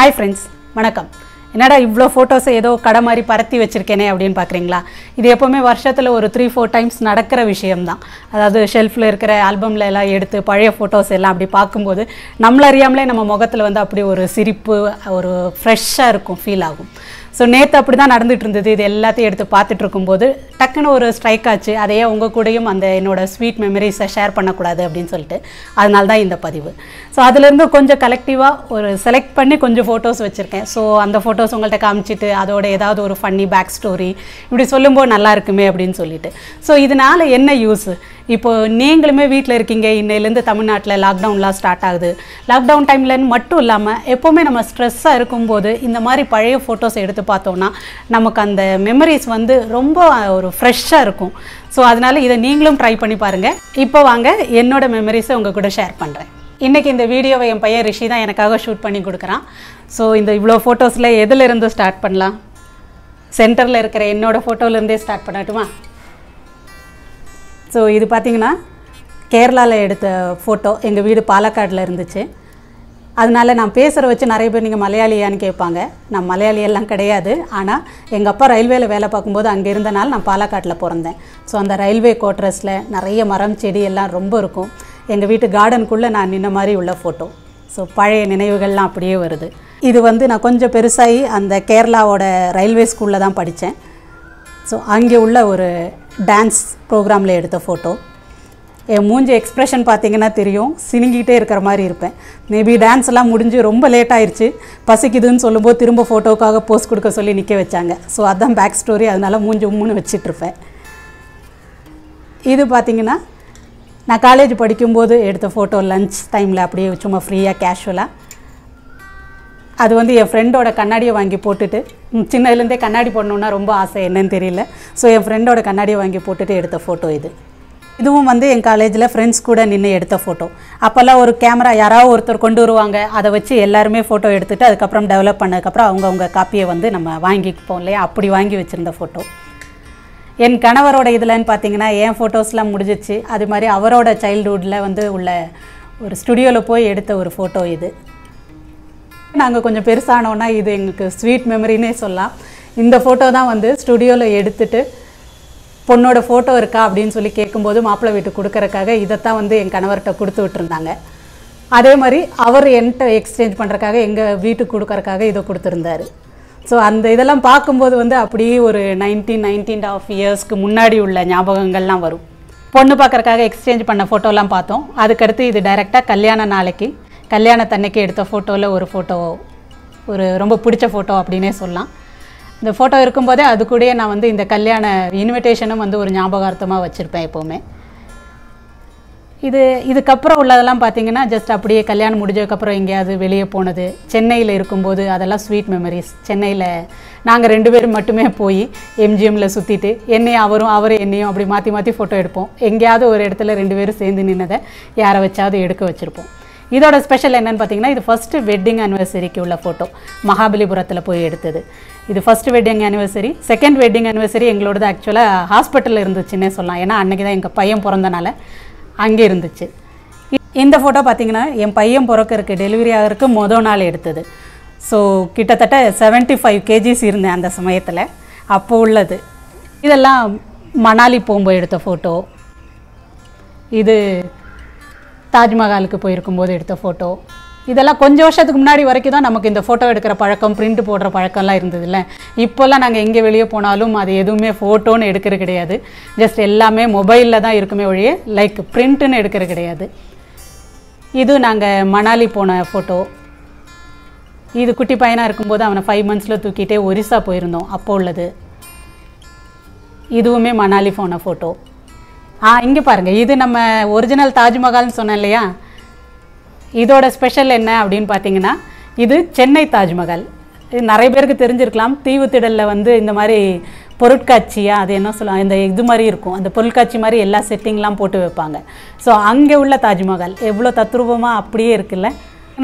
Hi friends, Manakam. என்னடா இவ்ளோ photos ஏதோ கட மாதிரி பரத்தி வச்சிருக்கேனே அப்படினு பாக்குறீங்களா இது எப்பவுமே வருஷத்துல ஒரு 3-4 டைம்ஸ் நடக்கிற விஷயம் தான் அதாவது ஷெல்ஃப்ல இருக்கிற ஆல்பம்ல எல்லாம் எடுத்து பழைய போட்டோஸ் எல்லாம் அப்படி பாக்கும்போது நம்மள அறியாமலே நம்ம முகத்துல வந்து அப்படி ஒரு சிரிப்பு ஒரு ஃப்ரெஷ்ஷா இருக்கும் ஃபீல் ஆகும் சோ நேத்து அப்படி தான் நடந்துட்டு இருந்தது இது எல்லாத்தையும் எடுத்து பார்த்துட்டு இருக்கும்போது டக்குன ஒரு ஸ்ட்ரைக் ஆச்சு அதையே உங்க கூடயும் அந்த என்னோட ஸ்வீட் மெமரிஸ் ஷேர் பண்ண கூடாது அப்படினு சொல்லிட்டு அதனால தான் இந்த பதிவு சோ அதில இருந்து கொஞ்சம் கலெக்டிவா ஒரு செலக்ட் பண்ணி கொஞ்சம் போட்டோஸ் வச்சிருக்கேன் சோ அந்த போட்டோ உங்கள்ட்ட காமிச்சிட்டு அதோட ஏதாவது ஒரு ஃபன்னி பேக் ஸ்டோரி இப்படி சொல்லும்போது நல்லா இருக்குமே அப்படினு சொல்லிட்டு சோ இதனால என்ன யூஸ் இப்போ நீங்களுமே வீட்ல இருக்கீங்க இன்னையில இருந்து தமிழ்நாட்டுல லாக் டவுன்லாம் ஸ்டார்ட் ஆகுது லாக் டவுன் டைம்ல மட்டும் இல்லாம எப்பவுமே நம்ம ஸ்ட்ரெஸ்ஸா இருக்கும்போது இந்த மாதிரி பழைய போட்டோஸ் எடுத்து பார்த்தோம்னா நமக்கு அந்த மெமரிஸ் வந்து ரொம்ப ஒரு ஃப்ரெஷ்ஷா இருக்கும் சோ அதனால இத நீங்களும் ட்ரை பண்ணி பாருங்க இப்போ வாங்க என்னோட மெமரிஸ் உங்க கூட ஷேர் பண்றேன் இன்னைக்கு இந்த வீடியோவை என் பையன் ரிஷி தான் எனக்காக ஷூட் பண்ணி கொடுக்கறான் சோ இந்த இவ்ளோ போட்டோஸ்ல எதில இருந்து ஸ்டார்ட் பண்ணலாம் சென்டர்ல இருக்கிற என்னோட போட்டோல இருந்தே ஸ்டார்ட் பண்ணட்டுமா சோ இது பாத்தீங்கன்னா கேரளால எடுத்த போட்டோ எங்க வீடு பாலக்காடுல இருந்துச்சு அதனால நான் பேசற வச்சு நிறைய பேர் நீங்க மலையாளியான்னு கேட்பாங்க நான் மலையாளி எல்லாம் கிடையாது ஆனா எங்க அப்பா ரயில்வேல வேலை பாக்கும்போது அங்க இருந்தனால நான் பாலக்காடுல பிறந்தேன் சோ அந்த ரயில்வே குவார்ட்டர்ஸ்ல நிறைய மரம் செடி எல்லாம் ரொம்ப இருக்கும் எங்க வீட்டு கார்டன் குள்ள நான் நின்ன மாதிரி உள்ள போட்டோ சோ பழைய நினைவுகள்லாம் அப்படியே வருது இது வந்து நான் கொஞ்சம் பெருசாயி அந்த கேரளாவோட ரயில்வே ஸ்கூல்ல தான் படிச்சேன் சோ அங்க உள்ள ஒரு டான்ஸ் புரோகிராம்ல எடுத்த போட்டோ என் மூஞ்சி எக்ஸ்பிரஷன் பாத்தீங்கன்னா தெரியும் சினிங்கிட்டே இருக்கிற மாதிரி இருப்பேன் மேபி டான்ஸ் எல்லாம் முடிஞ்சு ரொம்ப லேட் ஆயிருச்சு பசிக்குதுன்னு சொல்லும்போது திரும்ப போட்டோக்காக போஸ்ட் கொடுக்க சொல்லி நிக்க வச்சாங்க சோ அதான் பேக் ஸ்டோரி அதனால மூஞ்சி உம்முன்னு வச்சிட்டு இருப்பேன் இது பாத்தீங்கன்னா நான் காலேஜ் படிக்கும்போது எடுத்த போட்டோ லஞ்ச் டைம்ல அப்படியே சும்மா ஃப்ரீயா கேஷுவலா அது வந்து என் ஃப்ரெண்டோட கண்ணாடியை வாங்கி போட்டுட்டு சின்னதுல இருந்தே கண்ணாடி போடணும்னா ரொம்ப ஆசை என்னன்னு தெரியல சோ என் ஃப்ரெண்டோட கண்ணாடியை வாங்கி போட்டுட்டு எடுத்த போட்டோ இது இதுவும் வந்து என் காலேஜ்ல फ्रेंड्स கூட நின்னு எடுத்த போட்டோ அப்பலாம் ஒரு கேமரா யாராவது ஒருத்தர் கொண்டு வருவாங்க அத வச்சு எல்லாரும் போட்டோ எடுத்துட்டு அதுக்கு அப்புறம் டெவலப் பண்ணதுக்கு அப்புறம் அவங்கவங்க காப்பியை வந்து நம்ம வாங்கிப்போம் இல்லையா அப்படி வாங்கி வச்சிருந்த போட்டோ என் கணவரோட இதலன்னு பாத்தீங்கன்னா ஏன் போட்டோஸ்லாம் முடிஞ்சிச்சு அது மாதிரி அவரோட சைல்ட்ஹுட்ல வந்து உள்ள ஒரு ஸ்டுடியோல போய் எடுத்த ஒரு போட்டோ இது நாங்க கொஞ்சம் பெருசானோனா இது எங்களுக்கு ஸ்வீட் மெமரினே சொல்லலாம் இந்த போட்டோ தான் வந்து ஸ்டுடியோல எடுத்துட்டு பொண்ணோட போட்டோ இருக்கா அப்படினு சொல்லி கேக்கும்போது மாப்ள வீட்டு கொடுக்கறதுக்காக இத தான் வந்து என் கணவர்ட்ட கொடுத்து விட்டுருந்தாங்க அதே மாதிரி அவர் என்கிட்ட எக்ஸ்சேஞ்ச் பண்றதுக்காக எங்க வீட்டுக்கு கொடுக்கறதுக்காக இத கொடுத்திருந்தாரு சோ அந்த இதெல்லாம் பாக்கும்போது வந்து அப்படியே ஒரு 19.5 இயர்ஸ்க்கு முன்னாடி உள்ள ஞாபகங்கள்லாம் வரும் பொண்ணு பார்க்கறதுக்காக எக்ஸ்சேஞ்ச் பண்ண போட்டோலாம் பார்த்தோம் அதுக்கு அடுத்து இது டைரக்டா கல்யாண நாளைக்கு கல்யாணத்தன்னைக்கு எடுத்த போட்டோல ஒரு போட்டோ ஒரு ரொம்ப பிடிச்ச போட்டோ அப்படினே சொல்லலாம் இந்த போட்டோ இருக்கும்போதே அது கூடயே நான் வந்து இந்த கல்யாண இன்விடேஷனும் வந்து ஒரு ஞாபகார்த்தமா வச்சிருப்பேன் எப்பவுமே இது இதுக்கு அப்புறம் உள்ளதெல்லாம் பாத்தீங்கன்னா ஜஸ்ட் அப்படியே கல்யாணம் முடிஞ்சதுக்கு அப்புறம் எங்கயாவது வெளியே போனது சென்னையில இருக்கும்போது அதெல்லாம் ஸ்வீட் மெமரிஸ் சென்னையில நாங்க ரெண்டு பேரும் மட்டுமே போய் எம்ஜிஎம்ல சுத்திட்டு என்னைய அவரும் அவரே என்னையும் அப்படி மாத்தி மாத்தி போட்டோ எடுப்போம் எங்கயாவது ஒரு இடத்துல ரெண்டு பேரும் சேர்ந்து நின்னதை யாரை வச்சாவது எடுக்க வச்சிருப்போம் இதோட ஸ்பெஷல் என்னன்னு பாத்தீங்கன்னா இது ஃபர்ஸ்ட் வெட்டிங் ஆனிவர்சரிக்கு உள்ள போட்டோ மகாபலிபுரத்துல போய் எடுத்தது இது first wedding anniversary second wedding anniversary எங்களோடது ஆக்சுவலா ஹாஸ்பிட்டல்ல இருந்துச்சுன்னே சொல்லலாம் ஏன்னா அன்னைக்கு தான் எங்க பையன் பிறந்தனால அங்க இருந்துச்சு இந்த போட்டோ பாத்தீங்கன்னா என் பையன் பொறக்கருக்கு டெலிவரி ஆகருக்கு முத நாள் எடுத்தது சோ கிட்டத்தட்ட 75 kgs இருந்தேன் அந்த சமயத்துல அப்போ உள்ளது இதெல்லாம் மணாலி போய் எடுத்த போட்டோ இது தாஜ்மஹாலுக்கு போய் இருக்கும்போது எடுத்த போட்டோ இதெல்லாம் கொஞ்ச வருஷத்துக்கு முன்னாடி வரைக்கும் தான் நமக்கு இந்த போட்டோ எடுக்கிற பழக்கம் பிரிண்ட் போடுற பழக்கம்லாம் இருந்தது இல்ல இப்போலாம் நாங்க எங்க வெளியே போனாலும் அது எதுவுமே போட்டோன்னு எடுக்கிறது கிடையாது ஜஸ்ட் எல்லாமே மொபைல்ல தான் இருக்குமே ஒழிய லைக் பிரிண்ட்னு எடுக்கிறது கிடையாது இது நாங்க மணாலி போன போட்டோ இது குட்டி பையனா இருக்கும்போது அவன 5 monthsல தூக்கிட்டே ஒரிசா போய் இருந்தோம் அப்போ உள்ளது இதுவுமே மணாலி போன போட்டோ இங்க பாருங்க இது நம்ம ஒரிஜினல் தாஜ்மஹால்னு சொன்னேன் இல்லையா இதோட ஸ்பெஷல் என்ன அப்படினு பாத்தீங்கன்னா இது சென்னை தாஜ்மஹால் இது நிறைய பேருக்கு தெரிஞ்சிருக்கலாம் தீவுத்திடல்ல வந்து இந்த மாதிரி பொருட்காட்சியா அது என்ன சொல்லுவாங்க இந்த இது மாதிரி இருக்கும் அந்த பொருட்காட்சி மாதிரி எல்லா செட்டிங்லாம் போட்டு வைப்பாங்க சோ அங்க உள்ள தாஜ்மஹால் எவ்வளவு தத்ரூபமா அப்படியே இருக்குல்ல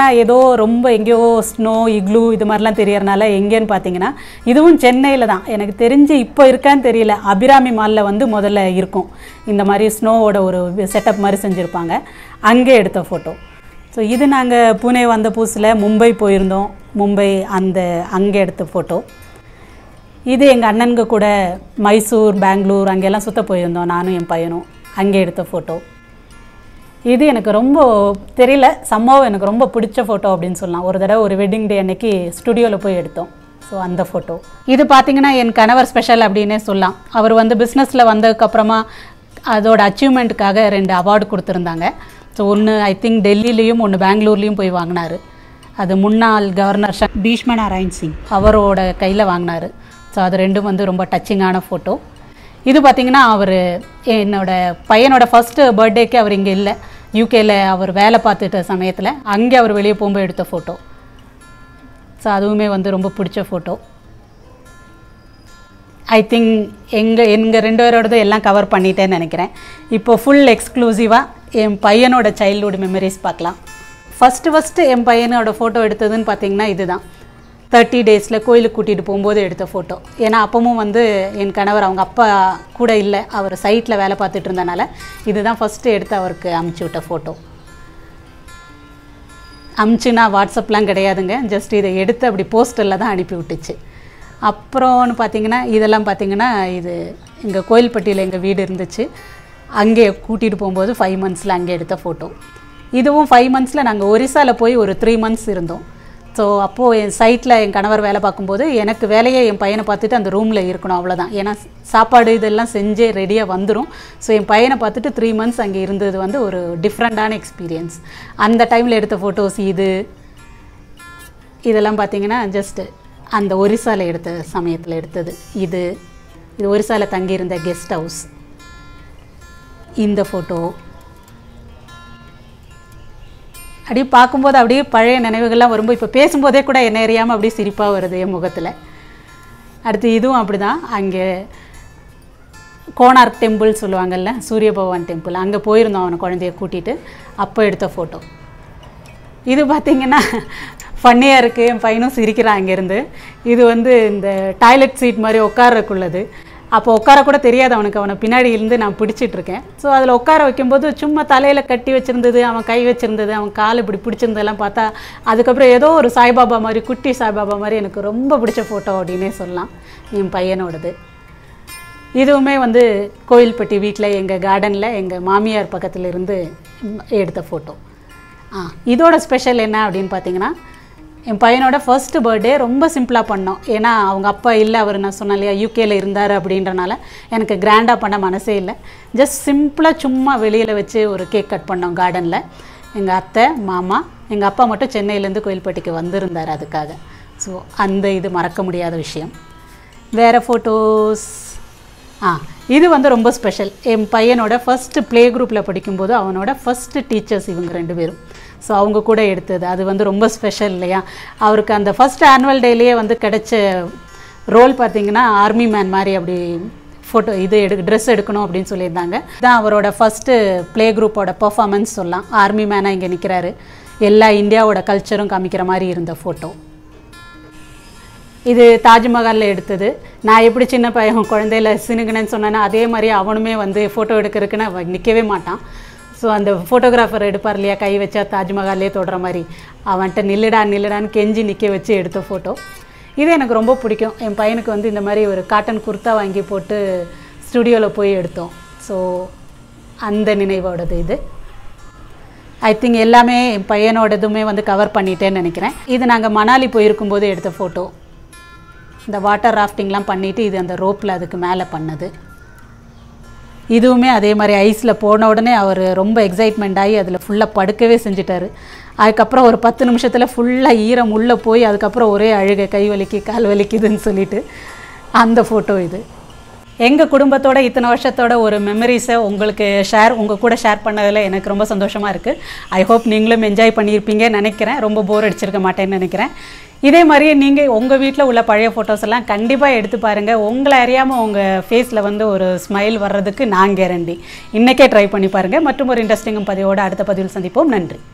நான் ஏதோ ரொம்ப எங்கயோ ஸ்னோ இக்ளூ இது மாதிரிலாம் தெரியறனால எங்கன்னு பாத்தீங்கன்னா இதுவும் சென்னையில தான் எனக்கு தெரிஞ்சு இப்போ இருக்கான்னு தெரியல அபிராமி மால்ல வந்து முதல்ல இருக்கும் இந்த மாதிரி ஸ்னோவோட ஒரு செட்டப் மாதிரி செஞ்சிருப்பாங்க அங்க எடுத்த போட்டோ So, இது நாங்கள் புனே வந்த புதுசில் மும்பை போயிருந்தோம். மும்பை அங்கே எடுத்த ஃபோட்டோ. இது எங்கள் அண்ணனுக்கு கூட மைசூர், பெங்களூர் அங்கெல்லாம் சுற்ற போயிருந்தோம். நானும் என் பையனும் அங்கே எடுத்த ஃபோட்டோ. இது எனக்கு ரொம்ப தெரியல, சம்பவம் எனக்கு ரொம்ப பிடிச்ச ஃபோட்டோ அப்படின்னு சொல்லலாம். ஒரு தடவை ஒரு வெட்டிங் டே அன்னைக்கு ஸ்டுடியோவில் போய் எடுத்தோம். ஸோ அந்த ஃபோட்டோ இது பார்த்திங்கன்னா என் கணவர் ஸ்பெஷல் அப்படின்னே சொல்லலாம். அவர் பிஸ்னஸில் வந்ததுக்கப்புறமா அதோட அச்சீவ்மெண்ட்டுக்காக 2 அவார்டு கொடுத்துருந்தாங்க. ஸோ ஒன்று ஐ திங்க் டெல்லியிலையும் ஒன்று பெங்களூர்லேயும் போய் வாங்கினார். அது முன்னாள் கவர்னர் பீஷ்ம நாராயண் சிங் அவரோட கையில் வாங்கினார். ஸோ அது ரெண்டும் ரொம்ப டச்சிங்கான ஃபோட்டோ. இது பார்த்திங்கன்னா அவர் என்னோடய பையனோட ஃபஸ்ட்டு பர்த்டேக்கு அவர் இங்கே இல்லை, யூகேயில் அவர் வேலை பார்த்துட்ட சமயத்தில் அங்கே அவர் வெளியே போகும்போது எடுத்த ஃபோட்டோ. ஸோ அதுவுமே ரொம்ப பிடிச்ச ஃபோட்டோ. ஐ திங்க் எங்கள் 2 பேரோடது எல்லாம் கவர் பண்ணிட்டேன்னு நினைக்கிறேன். இப்போது ஃபுல் எக்ஸ்க்ளூசிவாக என் பையனோட சைல்ட்ஹுட் மெமரிஸ் பார்க்கலாம். ஃபஸ்ட்டு என் பையனோட ஃபோட்டோ எடுத்ததுன்னு பார்த்திங்கன்னா இது தான். 30 டேஸில் கோயிலுக்கு கூட்டிகிட்டு போகும்போது எடுத்த ஃபோட்டோ. ஏன்னா அப்பவும் என் கணவர் அவங்க அப்பா கூட இல்லை, அவர் சைட்டில் வேலை பார்த்துட்டு இருந்தனால இது தான் ஃபஸ்ட்டு எடுத்து அவருக்கு அமுச்சு விட்ட ஃபோட்டோ. அமுச்சுன்னா வாட்ஸ்அப்லாம் கிடையாதுங்க, ஜஸ்ட் இதை எடுத்து அப்படி போஸ்டரில் தான் அனுப்பி விட்டுச்சு. அப்புறம்னு பார்த்திங்கன்னா இதெல்லாம் பார்த்திங்கன்னா இது இங்கே கோயில்பட்டியில் எங்கள் வீடு இருந்துச்சு, அங்கே கூட்டிகிட்டு போகும்போது 5 months அங்கே எடுத்த ஃபோட்டோ. இதுவும் 5 months நாங்கள் ஒரிசாவில் போய் ஒரு 3 months இருந்தோம். ஸோ அப்போது என் சைட்டில் என் கணவர் வேலை பார்க்கும்போது எனக்கு வேலையை என் பையனை பார்த்துட்டு அந்த ரூமில் இருக்கணும், அவ்வளோதான். ஏன்னா சாப்பாடு இதெல்லாம் செஞ்சே ரெடியாக வந்துடும். ஸோ என் பையனை பார்த்துட்டு 3 months அங்கே இருந்தது ஒரு டிஃப்ரெண்ட்டான எக்ஸ்பீரியன்ஸ். அந்த டைமில் எடுத்த ஃபோட்டோஸ் இதெல்லாம் பார்த்திங்கன்னா ஜஸ்ட்டு அந்த ஒரிசாவில் எடுத்த சமயத்தில் எடுத்தது. இது ஒரிசாவில் தங்கியிருந்த கெஸ்ட் ஹவுஸ் இந்த ஃபோட்டோ. அப்படியே பார்க்கும்போது அப்படியே பழைய நினைவுகள்லாம் வரும்போது இப்போ பேசும்போதே கூட என்ன அறியாமல் அப்படியே சிரிப்பாக வருது என் முகத்தில். அடுத்து இதுவும் அப்படி தான். அங்கே கோனார்க் டெம்பிள் சொல்லுவாங்கள்ல, சூரிய பகவான் டெம்பிள், அங்கே போயிருந்தோம் அவனை குழந்தைய கூட்டிகிட்டு. அப்போ எடுத்த ஃபோட்டோ. இது பார்த்திங்கன்னா ஃபன்னியாக இருக்குது, என் பையனும் சிரிக்கிறான் அங்கேருந்து. இது இந்த டாய்லெட் சீட் மாதிரி உட்காரக்குள்ளது. அப்போ உட்கார கூட தெரியாது அவனுக்கு, அவனை பின்னாடி இருந்து நான் பிடிச்சிட்ருக்கேன். ஸோ அதில் உட்கார வைக்கும்போது சும்மா தலையில் கட்டி வச்சுருந்தது, அவன் கை வச்சுருந்தது, அவன் கால் இப்படி பிடிச்சிருந்ததெல்லாம் பார்த்தா அதுக்கப்புறம் ஏதோ ஒரு சாய்பாபா மாதிரி, குட்டி சாய்பாபா மாதிரி எனக்கு ரொம்ப பிடிச்ச ஃபோட்டோ அப்படின்னே சொல்லலாம் என் பையனோடது. இதுவுமே கோயில்பட்டி வீட்டில் எங்கள் கார்டனில் எங்கள் மாமியார் பக்கத்தில் இருந்து எடுத்த ஃபோட்டோ. இதோட ஸ்பெஷல் என்ன அப்படின்னு பார்த்திங்கன்னா என் பையனோட ஃபர்ஸ்ட் பர்த்டே ரொம்ப சிம்பிளாக பண்ணோம். ஏன்னா அவங்க அப்பா இல்லை, அவர் நான் சொன்னேன் இல்லையா யூகேயில் இருந்தார் அப்படின்றனால எனக்கு கிராண்டாக பண்ண மனசே இல்லை. ஜஸ்ட் சிம்பிளாக சும்மா வெளியில் வச்சு ஒரு கேக் கட் பண்ணோம் கார்டனில். எங்கள் அத்தை, மாமா, எங்கள் அப்பா மட்டும் சென்னையிலேருந்து கோயில்பட்டிக்கு வந்திருந்தார் அதுக்காக. ஸோ அந்த இது மறக்க முடியாத விஷயம். வேறு ஃபோட்டோஸ் இது ரொம்ப ஸ்பெஷல். என் பையனோட ஃபஸ்ட்டு ப்ளே குரூப்பில் படிக்கும்போது அவனோட ஃபஸ்ட்டு டீச்சர்ஸ் இவங்க 2 பேரும். ஸோ அவங்க கூட எடுத்தது. அது ரொம்ப ஸ்பெஷல் இல்லையா. அவருக்கு அந்த ஃபஸ்ட் ஆனுவல் டேலேயே கிடைச்ச ரோல் பார்த்திங்கன்னா ஆர்மி மேன் மாதிரி அப்படி ஃபோட்டோ ட்ரெஸ் எடுக்கணும் அப்படின்னு சொல்லியிருந்தாங்க. இதுதான் அவரோட ஃபஸ்ட்டு ப்ளே குரூப்போட பர்ஃபார்மன்ஸ் சொல்லலாம். ஆர்மி மேனாக இங்கே நிற்கிறாரு, எல்லா இந்தியாவோட கல்ச்சரும் காமிக்கிற மாதிரி இருந்த ஃபோட்டோ. இது தாஜ்மஹாலில் எடுத்தது. நான் எப்படி சின்ன பையன் குழந்தையில சினுங்கன்னு சொன்னேன்னா அதே மாதிரி அவனுமே ஃபோட்டோ எடுக்கிறதுக்குன்னு நிற்கவே மாட்டான். ஸோ அந்த ஃபோட்டோகிராஃபர் எடுப்பார் இல்லையா, கை வச்சா தாஜ்மஹாலே தொடுற மாதிரி, அவன்கிட்ட நில்லுடான்னு கெஞ்சி நிற்க வச்சு எடுத்த ஃபோட்டோ. இது எனக்கு ரொம்ப பிடிக்கும். என் பையனுக்கு இந்த மாதிரி ஒரு காட்டன் குர்த்தா வாங்கி போட்டு ஸ்டுடியோவில் போய் எடுத்தோம். ஸோ அந்த நினைவோடது இது. ஐ திங்க் எல்லாமே என் பையனோடதுமே கவர் பண்ணிட்டேன்னு நினைக்கிறேன். இது நாங்கள் மணாலி போயிருக்கும்போது எடுத்த ஃபோட்டோ. இந்த வாட்டர் ராஃப்டிங்லாம் பண்ணிவிட்டு இது அந்த ரோப்பில் அதுக்கு மேலே பண்ணது. இதுவுமே அதே மாதிரி ஐஸில் போன உடனே அவர் ரொம்ப எக்ஸைட்மெண்ட் ஆகி அதில் ஃபுல்லாக படுக்கவே செஞ்சிட்டார். அதுக்கப்புறம் ஒரு 10 நிமிஷத்தில் ஃபுல்லாக ஈரம் உள்ளே போய் அதுக்கப்புறம் ஒரே அழுகை, கை வலிக்கு கால் வலிக்குதுன்னு சொல்லிட்டு அந்த ஃபோட்டோ. இது எங்கள் குடும்பத்தோட இத்தனை வருஷத்தோட ஒரு மெமரிஸை உங்களுக்கு உங்கள் கூட ஷேர் பண்ணதில் எனக்கு ரொம்ப சந்தோஷமாக இருக்குது. ஐ ஹோப் நீங்களும் என்ஜாய் பண்ணியிருப்பீங்கன்னு நினைக்கிறேன். ரொம்ப போர் அடிச்சிருக்க மாட்டேன்னு நினைக்கிறேன். இதே மாதிரியே நீங்கள் உங்கள் வீட்டில் உள்ள பழைய ஃபோட்டோஸ் எல்லாம் கண்டிப்பாக எடுத்து பாருங்கள். உங்களை அறியாமல் உங்கள் ஃபேஸில் ஒரு ஸ்மைல் வர்றதுக்கு நான் கேரண்டி. இன்றைக்கே ட்ரை பண்ணி பாருங்கள். மற்றும் ஒரு இன்ட்ரெஸ்டிங்கும் பதிவோடு அடுத்த பதிவில் சந்திப்போம். நன்றி.